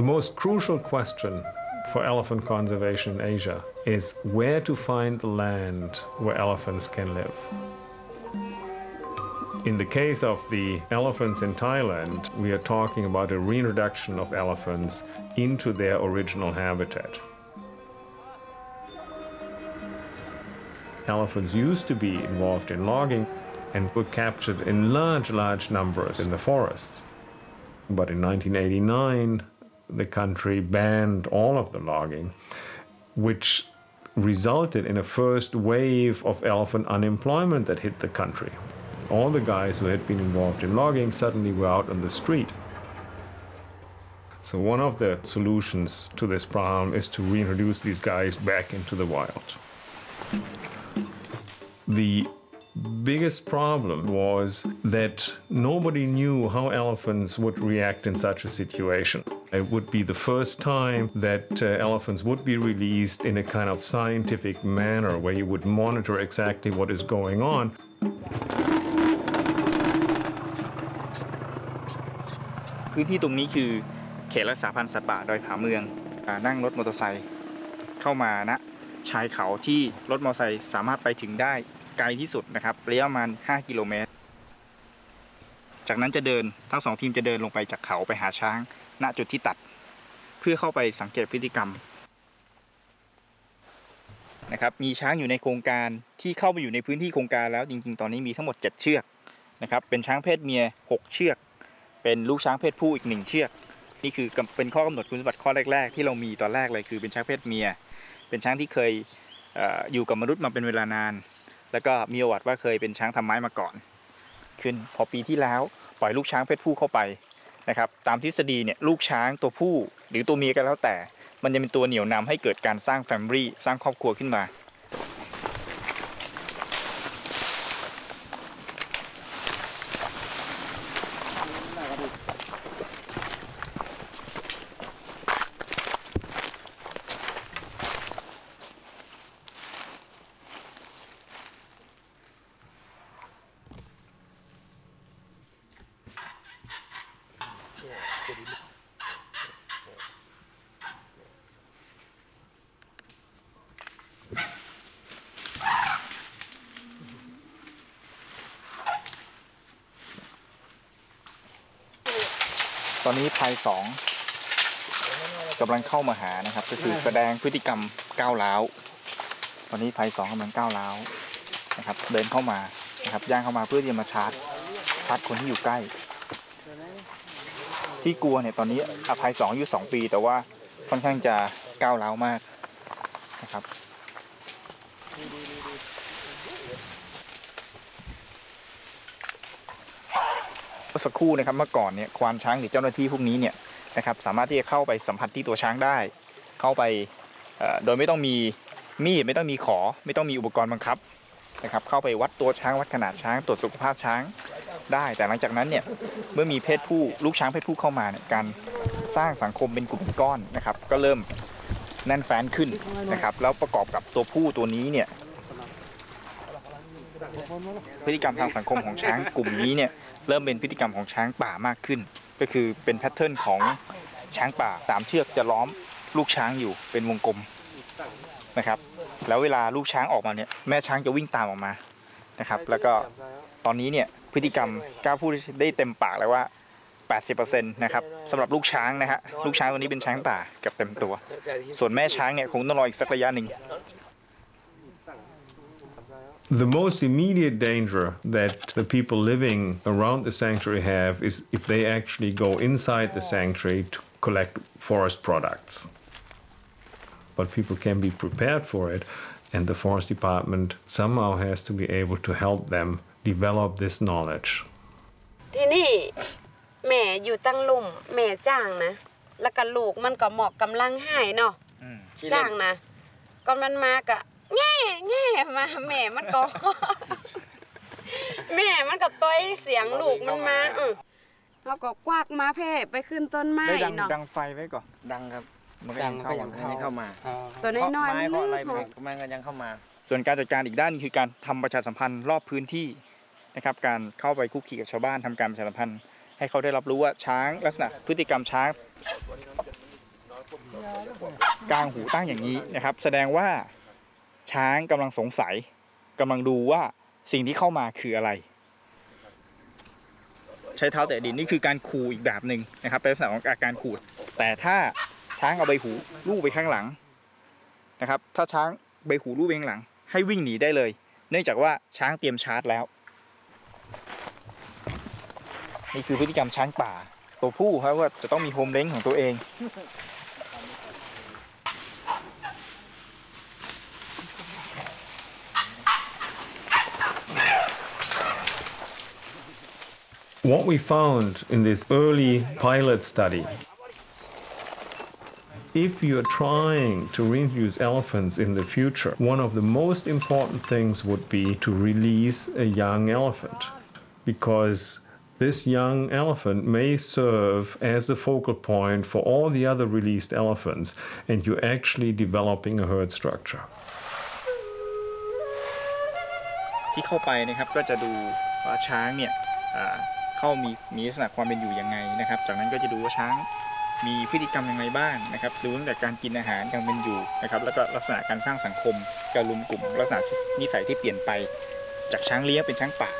The most crucial question for elephant conservation in Asia is where to find land where elephants can live. In the case of the elephants in Thailand, we are talking about a reintroduction of elephants into their original habitat. Elephants used to be involved in logging and were captured in large numbers in the forests. But in 1989, the country banned all of the logging, which resulted in a first wave of elephant unemployment that hit the country. All the guys who had been involved in logging suddenly were out on the street. So one of the solutions to this problem is to reintroduce these guys back into the wild. The biggest problem was that nobody knew how elephants would react in such a situation. It would be the first time that elephants would be released in a kind of scientific manner where you would monitor exactly what is going on.ไกลที่สุดนะครับระยะประมาณ5 กิโลเมตร จากนั้นจะเดินทั้ง2ทีมจะเดินลงไปจากเขาไปหาช้างณจุดที่ตัดเพื่อเข้าไปสังเกตพฤติกรรมนะครับมีช้างอยู่ในโครงการที่เข้าไปอยู่ในพื้นที่โครงการแล้วจริงๆตอนนี้มีทั้งหมด 7 เชือกนะครับเป็นช้างเพศเมีย 6 เชือกเป็นลูกช้างเพศผู้อีก 1 เชือกนี่คือเป็นข้อกำหนดคุณสมบัติข้อแรกๆที่เรามีตอนแรกเลยคือเป็นช้างเพศเมียเป็นช้างที่เคยอยู่กับมนุษย์มาเป็นเวลานาน แล้วก็มีประวัติว่าเคยเป็นช้างทำไม้มาก่อนขึ้นพอปีที่แล้วปล่อยลูกช้างเพศผู้เข้าไปนะครับตามทฤษฎีเนี่ยลูกช้างตัวผู้หรือตัวเมียก็แล้วแต่มันจะเป็นตัวเหนี่ยวนำให้เกิดการสร้าง Family สร้างครอบครัวขึ้นมา ตอนนี้ภัยสองกำลังเข้ามาหานะครับก็คือแสดงพฤติกรรมก้าวร้าวตอนนี้ภัย2กำลังก้าวร้าวนะครับเดินเข้ามานะครับย่างเข้ามาเพื่อจะมาชาร์จคนที่อยู่ใกล้ที่กลัวเนี่ยตอนนี้ภัย2อายุ 2 ปีแต่ว่าค่อนข้างจะก้าวร้าวมากนะครับ สักครู่นะครับเมื่อก่อนเนี่ยควานช้างหรือเจ้าหน้าที่พวกนี้เนี่ยนะครับสามารถที่จะเข้าไปสัมผัสที่ตัวช้างได้เข้าไปโดยไม่ต้องมีมีดไม่ต้องมีขอไม่ต้องมีอุปกรณ์บังคับนะครับเข้าไปวัดตัวช้างวัดขนาดช้างตรวจสุขภาพช้างได้แต่หลังจากนั้นเนี่ยเมื่อมีเพศผู้ลูกช้างเพศผู้เข้ามาเนี่ยการสร้างสังคมเป็นกลุ่มก้อนนะครับก็เริ่มแน่นแฟ้นขึ้นนะครับแล้วประกอบกับตัวผู้ตัวนี้เนี่ย พฤติกรรมทางสังคมของช้างกลุ่มนี้เนี่ยเริ่มเป็นพฤติกรรมของช้างป่ามากขึ้นก็คือเป็นแพทเทิร์นของช้างป่า3 เชือกจะล้อมลูกช้างอยู่เป็นวงกลมนะครับแล้วเวลาลูกช้างออกมาเนี่ยแม่ช้างจะวิ่งตามออกมานะครับแล้วก็ตอนนี้เนี่ยพฤติกรรมกล้าพูดได้เต็มปากเลยว่า 80% นะครับสำหรับลูกช้างนะครับลูกช้างตัวนี้เป็นช้างป่ากับเต็มตัวส่วนแม่ช้างเนี่ยคงต้องรออีกสักระยะหนึ่ง The most immediate danger that the people living around the sanctuary have is if they actually go inside the sanctuary to collect forest products. But people can be prepared for it, and the forest department somehow has to be able to help them develop this knowledge. ที่นี่แม่อยู่ตั้งลุ่มแม่จ้างนะแล้วก็ลูกมันก็หมอกกำลังหายเนาะจ้างนะก็มันมากะ แม่มันก็ต้อยเสียงลูกมันมาแล้วก็กวักมาเพ่ไปขึ้นต้นไม้ดังไฟไว้ก่อนดังครับมันก็ยังเข้ามาตัวน้อยๆมันก็ยังเข้ามาส่วนการจัดการอีกด้านคือการทำประชาสัมพันธ์รอบพื้นที่นะครับการเข้าไปคุกคีกับชาวบ้านทำการประชาสัมพันธ์ให้เขาได้รับรู้ว่าช้างลักษณะพฤติกรรมช้าง กลางหูตั้งอย่างนี้นะครับแสดงว่าช้างกำลังสงสัยกำลังดูว่าสิ่งที่เข้ามาคืออะไรใช้เท้าแตะดินนี่คือการขู่อีกแบบหนึ่งนะครับเป็นลักษณะของการขู่แต่ถ้าช้างเอาใบหูลู่ไปข้างหลังนะครับถ้าช้างใบหูลู่ไปข้างหลังให้วิ่งหนีได้เลยเนื่องจากว่าช้างเตรียมชาร์จแล้วนี่คือพฤติกรรมช้างป่าตัวผู้ครับว่าจะต้องมีโฮมเล้งของตัวเองWhat we found in this early pilot study, if you are trying to reintroduce elephants in the future, one of the most important things would be to release a young elephant, because this young elephant may serve as the focal point for all the other released elephants, and you're actually developing a herd structure. ที่เข้าไปนะครับก็จะดูว่าช้างเนี่ยเข้ามีลักษณะความเป็นอยู่ยังไงนะครับจากนั้นก็จะดูว่าช้างมีพฤติกรรมยังไงบ้างนะครับดูตั้งแต่การกินอาหารการเป็นอยู่นะครับแล้วก็ลักษณะการสร้างสังคมการรวมกลุ่มลักษณะนิสัยที่เปลี่ยนไปจากช้างเลี้ยงเป็นช้างป่า